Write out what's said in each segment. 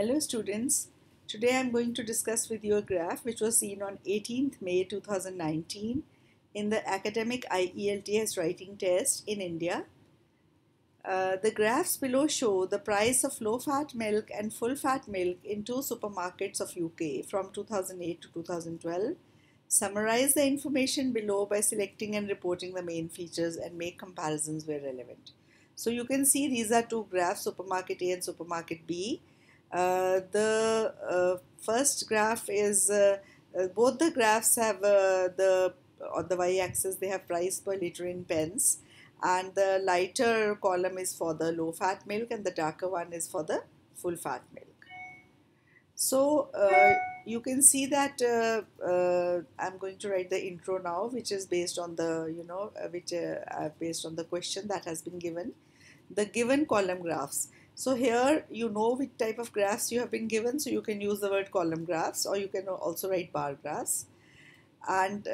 Hello students, today I am going to discuss with you a graph which was seen on 18th May 2019 in the academic IELTS writing test in India. The graphs below show the price of low-fat milk and full-fat milk in two supermarkets of UK from 2008 to 2012. Summarize the information below by selecting and reporting the main features and make comparisons where relevant. So you can see these are two graphs, supermarket A and supermarket B. The first graph is both the graphs have on the y-axis they have price per liter in pence, and the lighter column is for the low fat milk and the darker one is for the full fat milk. So you can see that I'm going to write the intro now, which is based on the based on the question that has been given, the given column graphs. So here you know which type of graphs you have been given, so you can use the word column graphs or you can also write bar graphs. And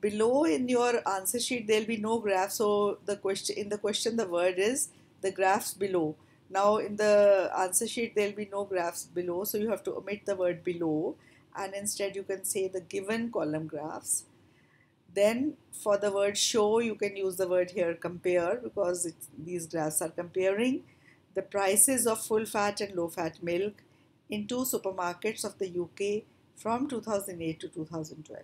below in your answer sheet there will be no graph, so the question, in the question the word is the graphs below. Now in the answer sheet there will be no graphs below, so you have to omit the word below and instead you can say the given column graphs. Then for the word show you can use the word here compare, because these graphs are comparing the prices of full fat and low fat milk in two supermarkets of the UK from 2008 to 2012.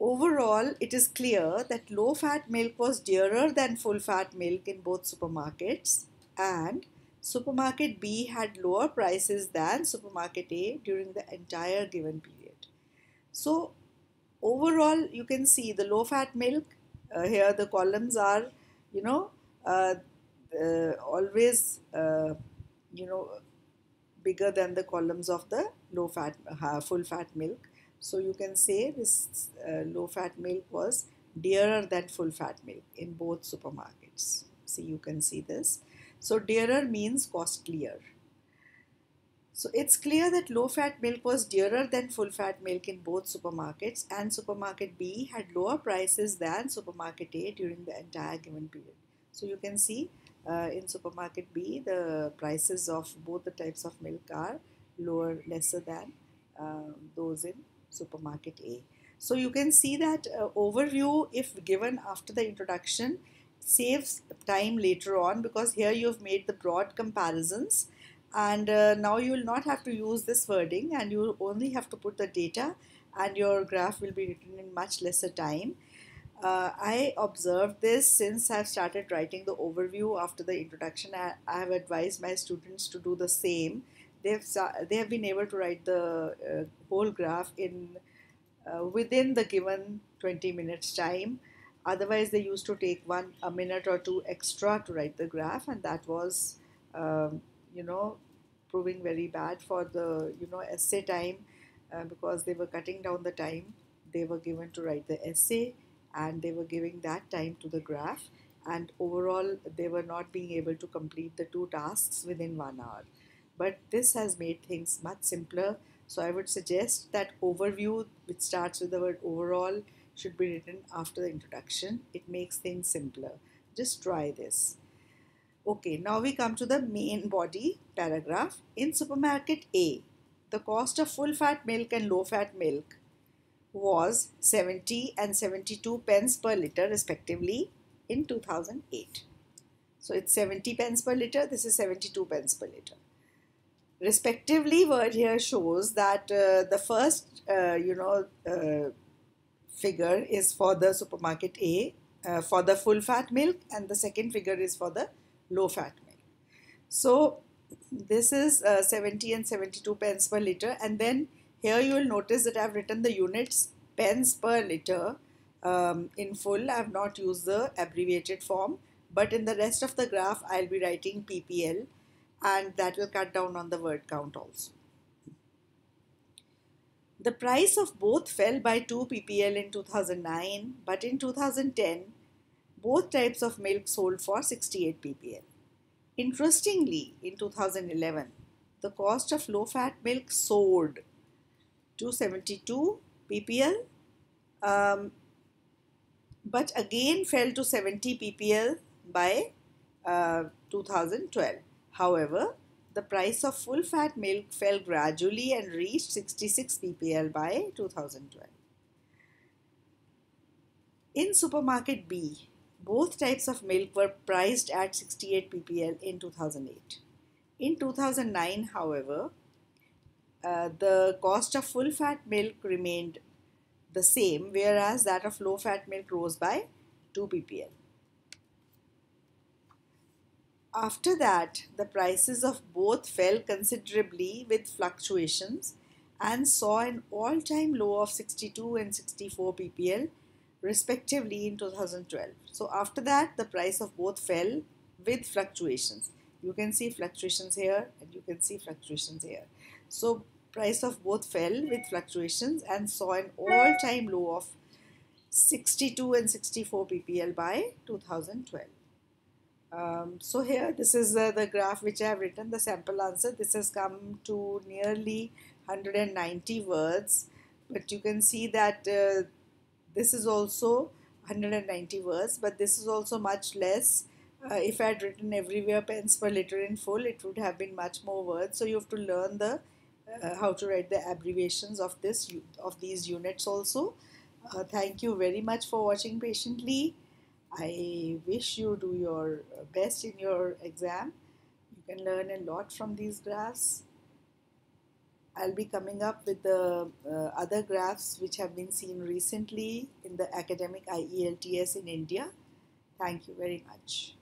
Overall, it is clear that low fat milk was dearer than full fat milk in both supermarkets, and supermarket B had lower prices than supermarket A during the entire given period. So overall you can see the low fat milk, here the columns are, you know, always bigger than the columns of the low fat full fat milk, so you can say this low fat milk was dearer than full fat milk in both supermarkets. See, you can see this, so dearer means costlier. So it's clear that low fat milk was dearer than full fat milk in both supermarkets, and supermarket B had lower prices than supermarket A during the entire given period. So you can see in supermarket B the prices of both the types of milk are lesser than those in supermarket A. So you can see that overview, if given after the introduction, saves time later on, because here you have made the broad comparisons and now you will not have to use this wording and you will only have to put the data and your graph will be written in much lesser time. I observed this since I have started writing the overview after the introduction. I have advised my students to do the same. They have been able to write the whole graph in within the given 20 minutes time. Otherwise they used to take a minute or two extra to write the graph, and that was proving very bad for the essay time, because they were cutting down the time they were given to write the essay, and they were giving that time to the graph, and overall they were not being able to complete the two tasks within 1 hour. But this has made things much simpler, so I would suggest that overview, which starts with the word overall, should be written after the introduction. It makes things simpler. Just try this. Okay, now we come to the main body paragraph. In supermarket A, the cost of full fat milk and low fat milk was 70 and 72 pence per litre respectively in 2008. So it's 70 pence per litre, this is 72 pence per litre. Respectively word here shows that the first figure is for the supermarket A for the full fat milk, and the second figure is for the low fat milk. So this is 70 and 72 pence per litre, and then here you will notice that I have written the units pence per litre in full. I have not used the abbreviated form, but in the rest of the graph I will be writing PPL, and that will cut down on the word count also. The price of both fell by 2 PPL in 2009, but in 2010 both types of milk sold for 68 PPL. Interestingly, in 2011 the cost of low fat milk soared to 72 PPL, but again fell to 70 PPL by 2012. However, the price of full fat milk fell gradually and reached 66 ppl by 2012. In supermarket B, both types of milk were priced at 68 ppl in 2008. In 2009, however, the cost of full fat milk remained the same, whereas that of low fat milk rose by 2 ppl. After that, the prices of both fell considerably with fluctuations and saw an all-time low of 62 and 64 ppl respectively in 2012. So after that, the price of both fell with fluctuations. You can see fluctuations here and you can see fluctuations here. So price of both fell with fluctuations and saw an all-time low of 62 and 64 ppl by 2012. So here, this is the graph which I have written, the sample answer. This has come to nearly 190 words, but you can see that this is also 190 words, but this is also much less. If I had written everywhere pence per liter in full, it would have been much more words. So you have to learn the how to write the abbreviations of these units also. Thank you very much for watching patiently. I wish you do your best in your exam. You can learn a lot from these graphs. I'll be coming up with the other graphs which have been seen recently in the academic IELTS in India. Thank you very much.